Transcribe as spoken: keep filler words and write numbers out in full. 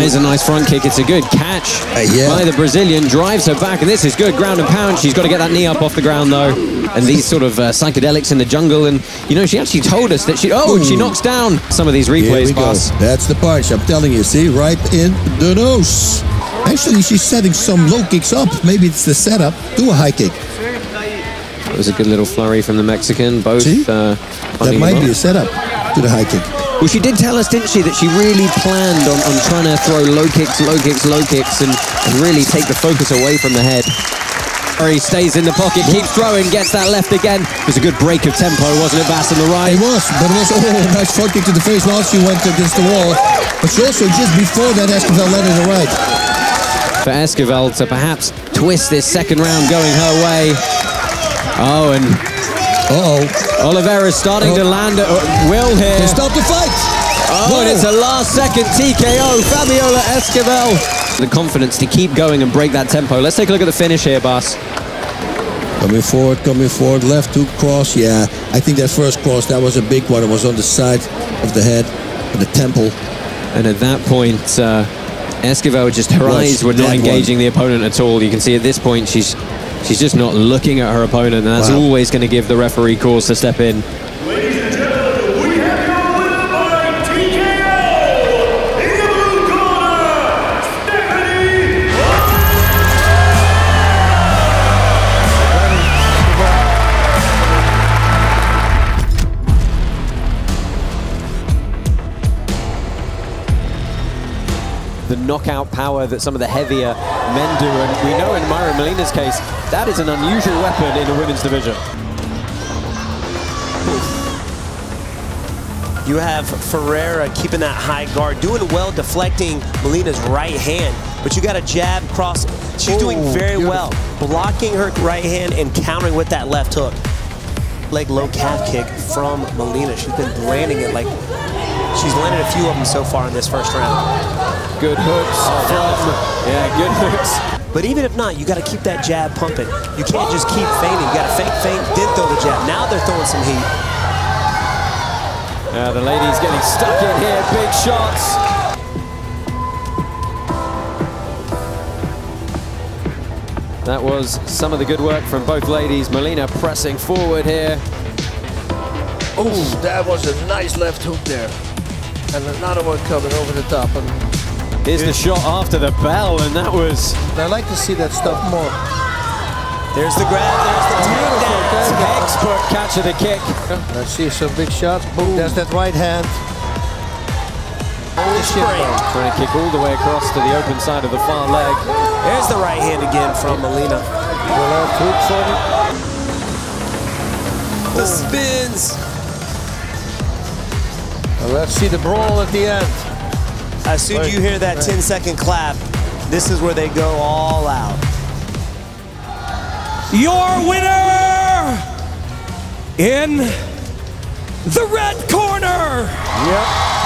tries a nice front kick. It's a good catch uh, yeah. by the Brazilian. Drives her back, and this is good ground and pound. She's got to get that knee up off the ground, though. And these sort of uh, psychedelics in the jungle. And, you know, she actually told us that she... Oh, and she knocks down some of these replays, boss. That's the punch, I'm telling you. See, right in the nose. Actually, she's setting some low kicks up. Maybe it's the setup to a high kick. That was a good little flurry from the Mexican. Both... See? Uh, that might well. be a setup to the high kick. Well, she did tell us, didn't she, that she really planned on, on trying to throw low kicks, low kicks, low kicks, and, and really take the focus away from the head. He stays in the pocket, keeps throwing, gets that left again. It was a good break of tempo, wasn't it, Bass, on the right? It was, but it was oh, a nice front kick to the face. Now she went against the wall, but she also, just before that, Esquivel led her to the right. For Esquivel to perhaps twist this second round going her way. Oh, and... Uh-oh. Oliveira's starting oh. to land at will here. They stop the fight. Oh, and it's a last-second T K O. Fabiola Esquivel. The confidence to keep going and break that tempo. Let's take a look at the finish here, Bas. Coming forward, coming forward, left hook cross. Yeah, I think that first cross, that was a big one. It was on the side of the head, of the temple. And at that point, uh, Esquivel just, her eyes were not engaging one. the opponent at all. You can see at this point, she's... She's just not looking at her opponent, and that's wow. always going to give the referee cause to step in. Ladies and gentlemen, we have your winner by T K O! In the blue corner, Stephanie Molina! The knockout power that some of the heavier men do, and we know in Myra Molina's case, that is an unusual weapon in the women's division. You have Ferreira keeping that high guard, doing well deflecting Molina's right hand, but you got a jab cross. She's Ooh, doing very beautiful. well, blocking her right hand and countering with that left hook. Leg low calf kick from Molina. She's been landing it like she's landed a few of them so far in this first round. Good hooks. Oh, from, yeah, good hooks. But even if not, you got to keep that jab pumping. You can't just keep feinting. You got to fake, feint, then throw the jab. Now they're throwing some heat. Now the lady's getting stuck in here. Big shots. That was some of the good work from both ladies. Molina pressing forward here. Oh, that was a nice left hook there. And another one coming over the top. And Here's the shot after the bell, and that was... I like to see that stuff more. There's the grab, there's the takedown. Expert catch of the kick. Let's see some big shots. Boom, there's that right hand. Oh, trying to kick all the way across to the open side of the far leg. There's the right hand again from Molina. The spins. Well, let's see the brawl at the end. As soon as you hear that ten second clap, this is where they go all out. Your winner in the red corner. Yep.